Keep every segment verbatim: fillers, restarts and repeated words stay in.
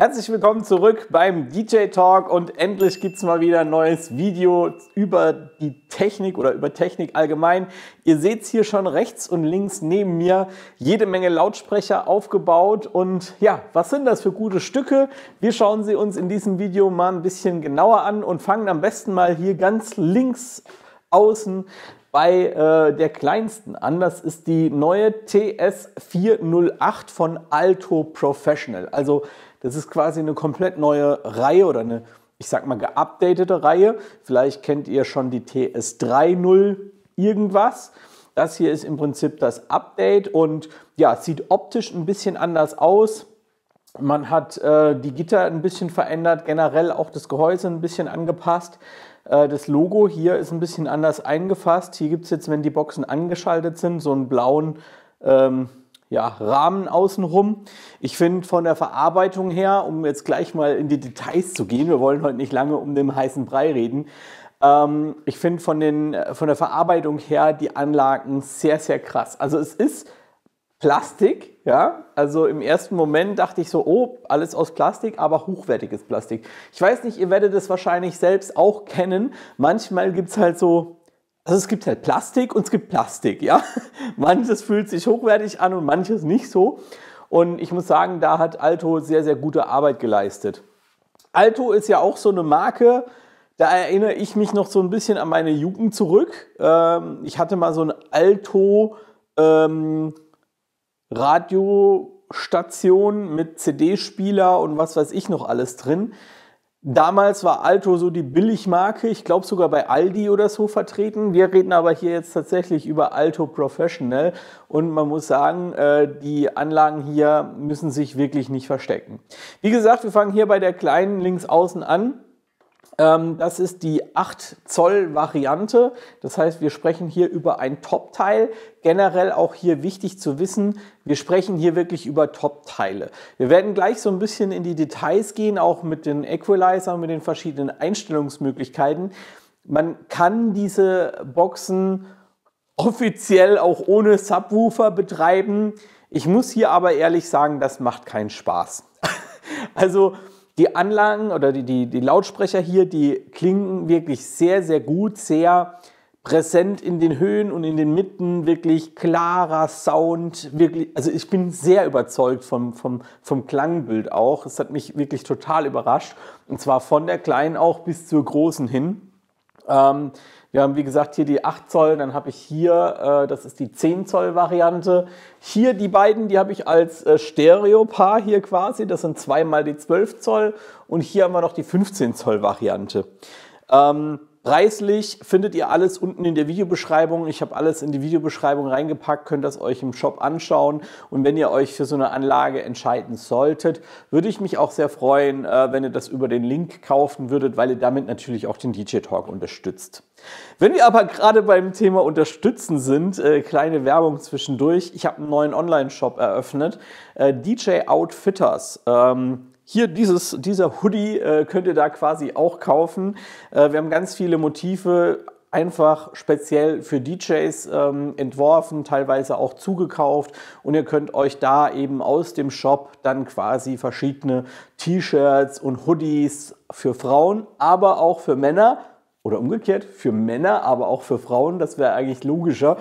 Herzlich willkommen zurück beim D J Talk und endlich gibt es mal wieder ein neues Video über die Technik oder über Technik allgemein. Ihr seht es hier schon rechts und links neben mir, jede Menge Lautsprecher aufgebaut und ja, was sind das für gute Stücke? Wir schauen sie uns in diesem Video mal ein bisschen genauer an und fangen am besten mal hier ganz links außen bei äh, der kleinsten an. Das ist die neue T S vier null acht von Alto Professional. Also das ist quasi eine komplett neue Reihe oder eine, ich sag mal, geupdatete Reihe. Vielleicht kennt ihr schon die T S dreißig irgendwas. Das hier ist im Prinzip das Update und ja, sieht optisch ein bisschen anders aus. Man hat äh, die Gitter ein bisschen verändert, generell auch das Gehäuse ein bisschen angepasst. Äh, das Logo hier ist ein bisschen anders eingefasst. Hier gibt es jetzt, wenn die Boxen angeschaltet sind, so einen blauen ähm, ja, Rahmen außenrum. Ich finde von der Verarbeitung her, um jetzt gleich mal in die Details zu gehen, wir wollen heute nicht lange um den heißen Brei reden, ähm, ich finde von, von der Verarbeitung her die Anlagen sehr, sehr krass. Also es ist Plastik, ja, also im ersten Moment dachte ich so, oh, alles aus Plastik, aber hochwertiges Plastik. Ich weiß nicht, ihr werdet es wahrscheinlich selbst auch kennen, manchmal gibt es halt so, also es gibt halt Plastik und es gibt Plastik, ja. Manches fühlt sich hochwertig an und manches nicht so. Und ich muss sagen, da hat Alto sehr, sehr gute Arbeit geleistet. Alto ist ja auch so eine Marke, da erinnere ich mich noch so ein bisschen an meine Jugend zurück. Ich hatte mal so ein Alto ähm, Radiostation mit C D-Spieler und was weiß ich noch alles drin. Damals war Alto so die Billigmarke, ich glaube sogar bei Aldi oder so vertreten. Wir reden aber hier jetzt tatsächlich über Alto Professional und man muss sagen, die Anlagen hier müssen sich wirklich nicht verstecken. Wie gesagt, wir fangen hier bei der kleinen links außen an. Das ist die acht Zoll Variante, das heißt, wir sprechen hier über ein Top-Teil. Generell auch hier wichtig zu wissen, wir sprechen hier wirklich über Top-Teile. Wir werden gleich so ein bisschen in die Details gehen, auch mit den Equalizern, mit den verschiedenen Einstellungsmöglichkeiten. Man kann diese Boxen offiziell auch ohne Subwoofer betreiben. Ich muss hier aber ehrlich sagen, das macht keinen Spaß. Also die Anlagen oder die, die, die Lautsprecher hier, die klingen wirklich sehr, sehr gut, sehr präsent in den Höhen und in den Mitten, wirklich klarer Sound, wirklich, also ich bin sehr überzeugt vom, vom, vom Klangbild auch. Es hat mich wirklich total überrascht und zwar von der kleinen auch bis zur großen hin. Ähm, wir haben wie gesagt hier die acht Zoll, dann habe ich hier, äh, das ist die zehn Zoll Variante. Hier die beiden, die habe ich als äh, Stereopaar hier quasi, das sind zweimal die zwölf Zoll und hier haben wir noch die fünfzehn Zoll Variante. Ähm, preislich findet ihr alles unten in der Videobeschreibung. Ich habe alles in die Videobeschreibung reingepackt, könnt das euch im Shop anschauen und wenn ihr euch für so eine Anlage entscheiden solltet, würde ich mich auch sehr freuen, wenn ihr das über den Link kaufen würdet, weil ihr damit natürlich auch den D J Talk unterstützt. Wenn wir aber gerade beim Thema Unterstützen sind, äh, kleine Werbung zwischendurch, ich habe einen neuen Online-Shop eröffnet, äh, D J Outfitters. Ähm, Hier dieses, dieser Hoodie äh, könnt ihr da quasi auch kaufen. Äh, wir haben ganz viele Motive einfach speziell für D Js ähm, entworfen, teilweise auch zugekauft und ihr könnt euch da eben aus dem Shop dann quasi verschiedene T-Shirts und Hoodies für Frauen, aber auch für Männer oder umgekehrt für Männer, aber auch für Frauen, das wäre eigentlich logischer.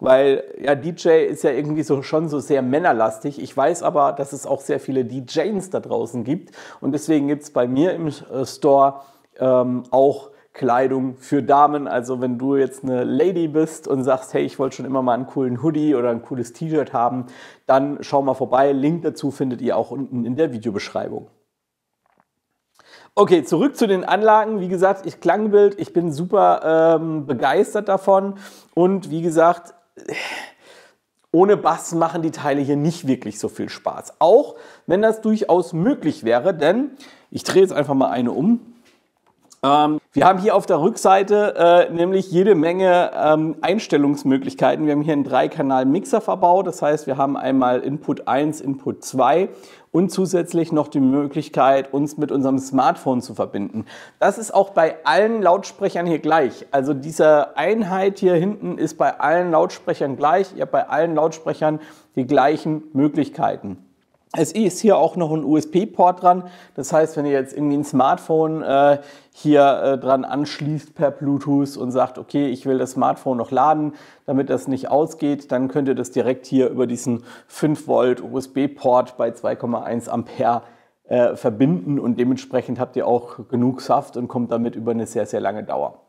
Weil ja, D J ist ja irgendwie so, schon so sehr männerlastig. Ich weiß aber, dass es auch sehr viele D Js da draußen gibt. Und deswegen gibt es bei mir im Store ähm, auch Kleidung für Damen. Also wenn du jetzt eine Lady bist und sagst, hey, ich wollte schon immer mal einen coolen Hoodie oder ein cooles T-Shirt haben, dann schau mal vorbei. Link dazu findet ihr auch unten in der Videobeschreibung. Okay, zurück zu den Anlagen. Wie gesagt, ich Klangbild, ich bin super ähm, begeistert davon. Und wie gesagt, ohne Bass machen die Teile hier nicht wirklich so viel Spaß. Auch wenn das durchaus möglich wäre, denn ich drehe jetzt einfach mal eine um. Ähm, wir haben hier auf der Rückseite äh, nämlich jede Menge ähm, Einstellungsmöglichkeiten. Wir haben hier einen drei Kanal Mixer verbaut, das heißt, wir haben einmal Input eins, Input zwei und zusätzlich noch die Möglichkeit, uns mit unserem Smartphone zu verbinden. Das ist auch bei allen Lautsprechern hier gleich. Also diese Einheit hier hinten ist bei allen Lautsprechern gleich. Ihr habt bei allen Lautsprechern die gleichen Möglichkeiten. Es ist hier auch noch ein U S B-Port dran, das heißt, wenn ihr jetzt irgendwie ein Smartphone äh, hier äh, dran anschließt per Bluetooth und sagt, okay, ich will das Smartphone noch laden, damit das nicht ausgeht, dann könnt ihr das direkt hier über diesen fünf Volt U S B-Port bei zwei Komma eins Ampere äh, verbinden und dementsprechend habt ihr auch genug Saft und kommt damit über eine sehr, sehr lange Dauer.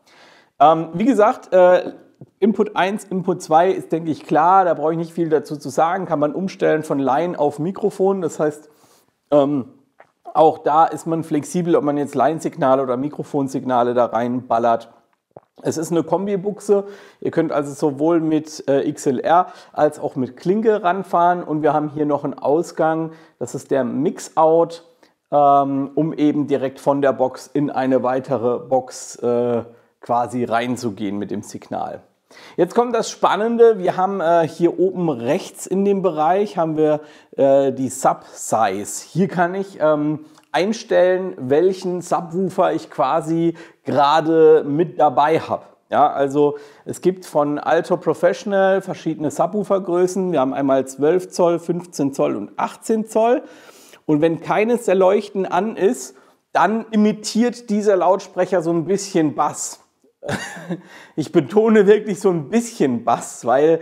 Ähm, wie gesagt, äh, Input eins, Input zwei ist, denke ich, klar, da brauche ich nicht viel dazu zu sagen, kann man umstellen von Line auf Mikrofon, das heißt, ähm, auch da ist man flexibel, ob man jetzt Line-Signale oder Mikrofonsignale da reinballert. Es ist eine Kombibuchse, ihr könnt also sowohl mit äh, X L R als auch mit Klinke ranfahren und wir haben hier noch einen Ausgang, das ist der Mix-Out, ähm, um eben direkt von der Box in eine weitere Box äh, quasi reinzugehen mit dem Signal. Jetzt kommt das Spannende, wir haben äh, hier oben rechts in dem Bereich haben wir äh, die Sub-Size. Hier kann ich ähm, einstellen, welchen Subwoofer ich quasi gerade mit dabei habe. Ja, also es gibt von Alto Professional verschiedene Subwoofergrößen. Wir haben einmal zwölf Zoll, fünfzehn Zoll und achtzehn Zoll. Und wenn keines der Leuchten an ist, dann imitiert dieser Lautsprecher so ein bisschen Bass. Ich betone wirklich so ein bisschen Bass, weil,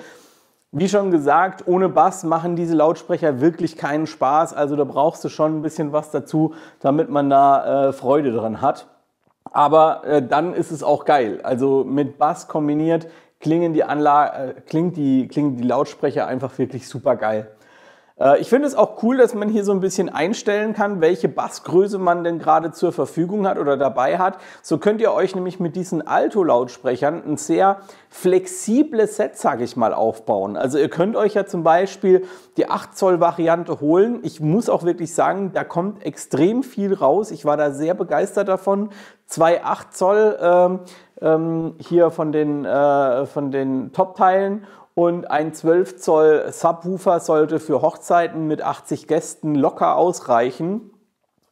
wie schon gesagt, ohne Bass machen diese Lautsprecher wirklich keinen Spaß. Also da brauchst du schon ein bisschen was dazu, damit man da äh, Freude dran hat. Aber äh, dann ist es auch geil. Also mit Bass kombiniert klingen die Anlage, äh, klingt die, klingen die Lautsprecher einfach wirklich super geil. Ich finde es auch cool, dass man hier so ein bisschen einstellen kann, welche Bassgröße man denn gerade zur Verfügung hat oder dabei hat. So könnt ihr euch nämlich mit diesen Alto-Lautsprechern ein sehr flexibles Set, sage ich mal, aufbauen. Also ihr könnt euch ja zum Beispiel die acht Zoll-Variante holen. Ich muss auch wirklich sagen, da kommt extrem viel raus. Ich war da sehr begeistert davon. Zwei acht Zoll ähm, ähm, hier von den, äh, von den Top-Teilen. Und ein zwölf Zoll Subwoofer sollte für Hochzeiten mit achtzig Gästen locker ausreichen.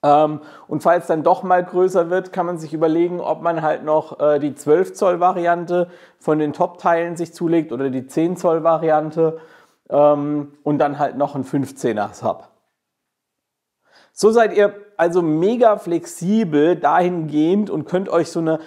Ähm, und falls dann doch mal größer wird, kann man sich überlegen, ob man halt noch äh, die zwölf Zoll Variante von den Top-Teilen sich zulegt oder die zehn Zoll Variante ähm, und dann halt noch ein fünfzehner Sub. So seid ihr also mega flexibel dahingehend und könnt euch so eine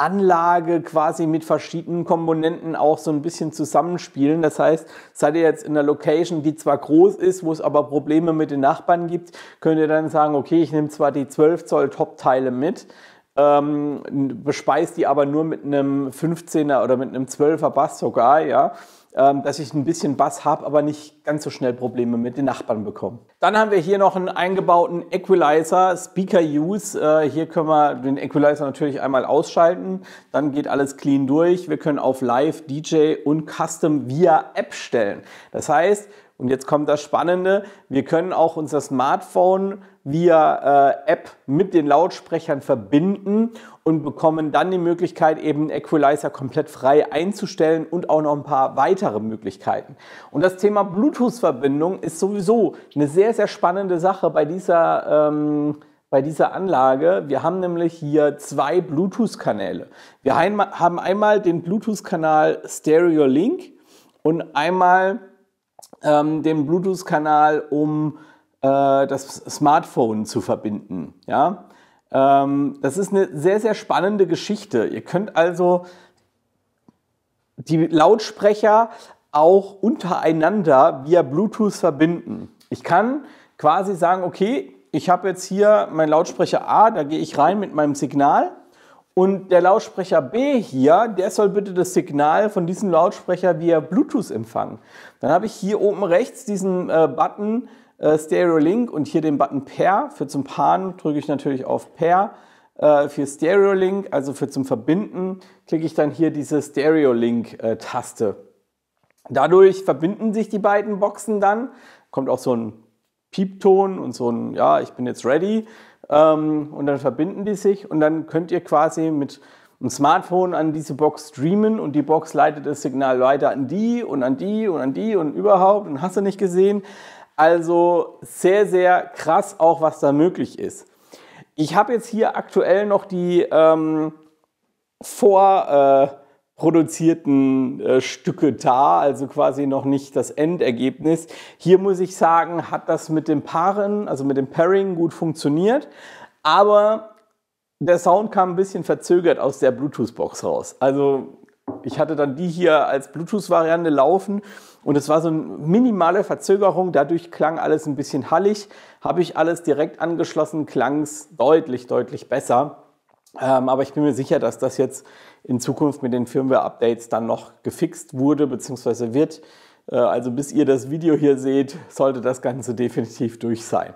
Anlage quasi mit verschiedenen Komponenten auch so ein bisschen zusammenspielen. Das heißt, seid ihr jetzt in einer Location, die zwar groß ist, wo es aber Probleme mit den Nachbarn gibt, könnt ihr dann sagen, okay, ich nehme zwar die zwölf Zoll Top-Teile mit, ähm, bespeist die aber nur mit einem fünfzehner oder mit einem zwölfer Bass sogar, ja, ähm, dass ich ein bisschen Bass habe, aber nicht ganz so schnell Probleme mit den Nachbarn bekomme. Dann haben wir hier noch einen eingebauten Equalizer, Speaker Use. Äh, hier können wir den Equalizer natürlich einmal ausschalten, dann geht alles clean durch. Wir können auf Live, D J und Custom via App stellen. Das heißt, und jetzt kommt das Spannende, wir können auch unser Smartphone via äh, App mit den Lautsprechern verbinden und bekommen dann die Möglichkeit, eben Equalizer komplett frei einzustellen und auch noch ein paar weitere Möglichkeiten. Und das Thema Bluetooth-Verbindung ist sowieso eine sehr, sehr spannende Sache bei dieser, ähm, bei dieser Anlage. Wir haben nämlich hier zwei Bluetooth-Kanäle. Wir haben einmal den Bluetooth-Kanal Stereo Link und einmal ähm, den Bluetooth-Kanal, um das Smartphone zu verbinden. Ja? Das ist eine sehr, sehr spannende Geschichte. Ihr könnt also die Lautsprecher auch untereinander via Bluetooth verbinden. Ich kann quasi sagen, okay, ich habe jetzt hier meinen Lautsprecher A, da gehe ich rein mit meinem Signal und der Lautsprecher B hier, der soll bitte das Signal von diesem Lautsprecher via Bluetooth empfangen. Dann habe ich hier oben rechts diesen äh, Button Stereo Link und hier den Button Pair. Für zum Paaren drücke ich natürlich auf Pair. Für Stereo Link, also für zum Verbinden, klicke ich dann hier diese Stereo Link Taste. Dadurch verbinden sich die beiden Boxen dann. Kommt auch so ein Piepton und so ein, ja, ich bin jetzt ready. Und dann verbinden die sich und dann könnt ihr quasi mit einem Smartphone an diese Box streamen und die Box leitet das Signal weiter an die und an die und an die und überhaupt und hast du nicht gesehen. Also sehr, sehr krass auch, was da möglich ist. Ich habe jetzt hier aktuell noch die ähm, Vor, äh, produzierten äh, Stücke da, also quasi noch nicht das Endergebnis. Hier muss ich sagen, hat das mit dem Paaren, also mit dem Pairing gut funktioniert, aber der Sound kam ein bisschen verzögert aus der Bluetooth-Box raus. Also ich hatte dann die hier als Bluetooth-Variante laufen und es war so eine minimale Verzögerung, dadurch klang alles ein bisschen hallig. Habe ich alles direkt angeschlossen, klang es deutlich, deutlich besser. Ähm, aber ich bin mir sicher, dass das jetzt in Zukunft mit den Firmware-Updates dann noch gefixt wurde bzw. wird. Äh, also bis ihr das Video hier seht, sollte das Ganze definitiv durch sein.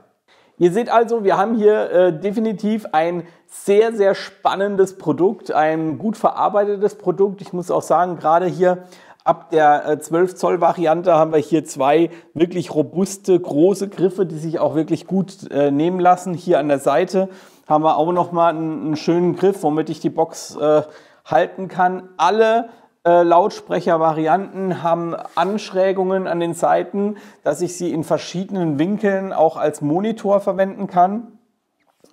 Ihr seht also, wir haben hier äh, definitiv ein sehr, sehr spannendes Produkt, ein gut verarbeitetes Produkt. Ich muss auch sagen, gerade hier ab der äh, zwölf Zoll Variante haben wir hier zwei wirklich robuste, große Griffe, die sich auch wirklich gut äh, nehmen lassen. Hier an der Seite haben wir auch nochmal einen, einen schönen Griff, womit ich die Box äh, halten kann. Alle äh, Lautsprechervarianten haben Anschrägungen an den Seiten, dass ich sie in verschiedenen Winkeln auch als Monitor verwenden kann.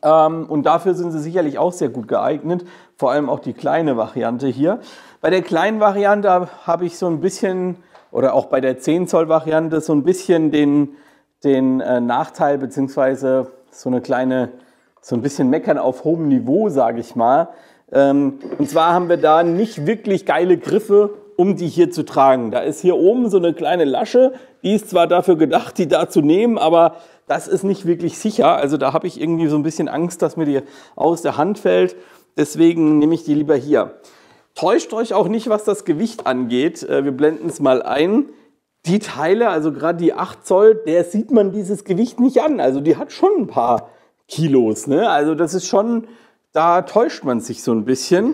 Ähm, und dafür sind sie sicherlich auch sehr gut geeignet, vor allem auch die kleine Variante hier. Bei der kleinen Variante habe ich so ein bisschen, oder auch bei der zehn Zoll Variante, so ein bisschen den, den äh, Nachteil, beziehungsweise so eine kleine, so ein bisschen meckern auf hohem Niveau, sage ich mal. Und zwar haben wir da nicht wirklich geile Griffe, um die hier zu tragen. Da ist hier oben so eine kleine Lasche, die ist zwar dafür gedacht, die da zu nehmen, aber das ist nicht wirklich sicher. Also da habe ich irgendwie so ein bisschen Angst, dass mir die aus der Hand fällt. Deswegen nehme ich die lieber hier. Täuscht euch auch nicht, was das Gewicht angeht. Wir blenden es mal ein. Die Teile, also gerade die acht Zoll, der sieht man dieses Gewicht nicht an. Also die hat schon ein paar Kilos, ne? Also das ist schon... Da täuscht man sich so ein bisschen,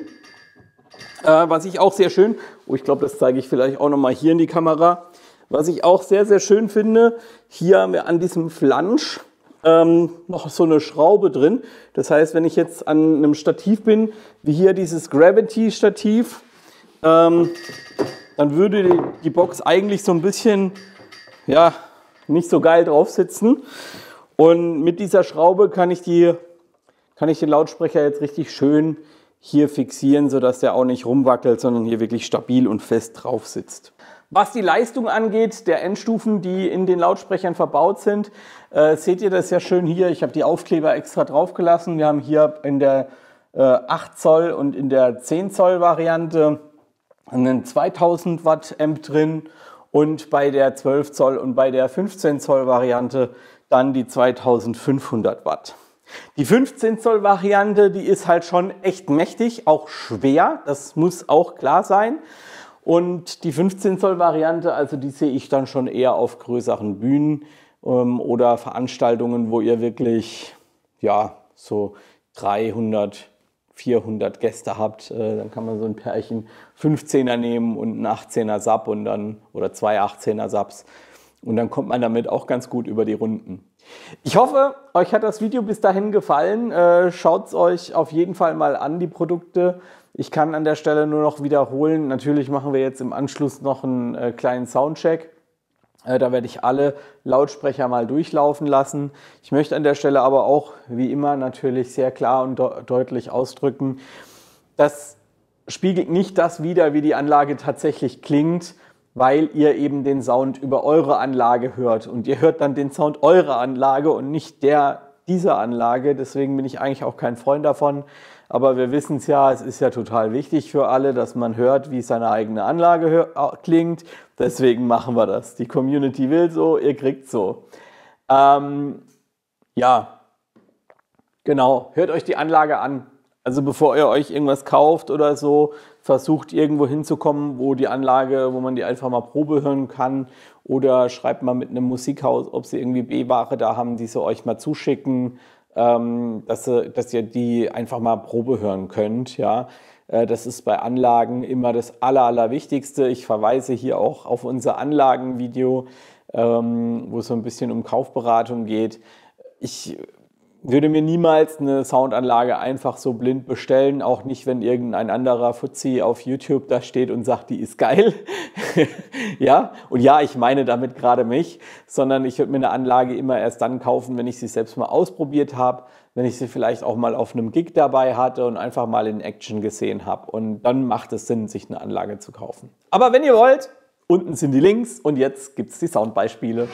äh, was ich auch sehr schön, oh, ich glaube, das zeige ich vielleicht auch nochmal hier in die Kamera, was ich auch sehr, sehr schön finde, hier haben wir an diesem Flansch ähm, noch so eine Schraube drin. Das heißt, wenn ich jetzt an einem Stativ bin, wie hier dieses Gravity-Stativ, ähm, dann würde die, die Box eigentlich so ein bisschen, ja, nicht so geil drauf sitzen. Und mit dieser Schraube kann ich die... kann ich den Lautsprecher jetzt richtig schön hier fixieren, sodass der auch nicht rumwackelt, sondern hier wirklich stabil und fest drauf sitzt. Was die Leistung angeht, der Endstufen, die in den Lautsprechern verbaut sind, äh, seht ihr das ja schön hier. Ich habe die Aufkleber extra drauf gelassen. Wir haben hier in der äh, acht Zoll und in der zehn Zoll Variante einen zweitausend Watt Amp drin und bei der zwölf Zoll und bei der fünfzehn Zoll Variante dann die zweitausendfünfhundert Watt. Die fünfzehn Zoll Variante, die ist halt schon echt mächtig, auch schwer, das muss auch klar sein. Und die fünfzehn Zoll Variante, also die sehe ich dann schon eher auf größeren Bühnen ähm, oder Veranstaltungen, wo ihr wirklich, ja, so dreihundert, vierhundert Gäste habt. Äh, dann kann man so ein Pärchen fünfzehner nehmen und einen achtzehner Sub und dann, oder zwei achtzehner Subs. Und dann kommt man damit auch ganz gut über die Runden. Ich hoffe, euch hat das Video bis dahin gefallen. Schaut es euch auf jeden Fall mal an, die Produkte. Ich kann an der Stelle nur noch wiederholen, natürlich machen wir jetzt im Anschluss noch einen kleinen Soundcheck. Da werde ich alle Lautsprecher mal durchlaufen lassen. Ich möchte an der Stelle aber auch, wie immer, natürlich sehr klar und deutlich ausdrücken, das spiegelt nicht das wider, wie die Anlage tatsächlich klingt, weil ihr eben den Sound über eure Anlage hört und ihr hört dann den Sound eurer Anlage und nicht der dieser Anlage. Deswegen bin ich eigentlich auch kein Freund davon, aber wir wissen es ja, es ist ja total wichtig für alle, dass man hört, wie seine eigene Anlage klingt. Deswegen machen wir das. Die Community will so, ihr kriegt so. Ähm, ja, genau, hört euch die Anlage an. Also bevor ihr euch irgendwas kauft oder so, versucht irgendwo hinzukommen, wo die Anlage, wo man die einfach mal Probe hören kann. Oder schreibt mal mit einem Musikhaus, ob sie irgendwie B-Ware da haben, die sie euch mal zuschicken, ähm, dass, sie, dass ihr die einfach mal Probe hören könnt. Ja? Äh, das ist bei Anlagen immer das Aller, Allerwichtigste. Ich verweise hier auch auf unser Anlagenvideo, ähm, wo es so ein bisschen um Kaufberatung geht. Ich... würde mir niemals eine Soundanlage einfach so blind bestellen, auch nicht, wenn irgendein anderer Fuzzi auf YouTube da steht und sagt, die ist geil. Ja, und ja, ich meine damit gerade mich, sondern ich würde mir eine Anlage immer erst dann kaufen, wenn ich sie selbst mal ausprobiert habe, wenn ich sie vielleicht auch mal auf einem Gig dabei hatte und einfach mal in Action gesehen habe. Und dann macht es Sinn, sich eine Anlage zu kaufen. Aber wenn ihr wollt, unten sind die Links und jetzt gibt es die Soundbeispiele.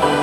Oh,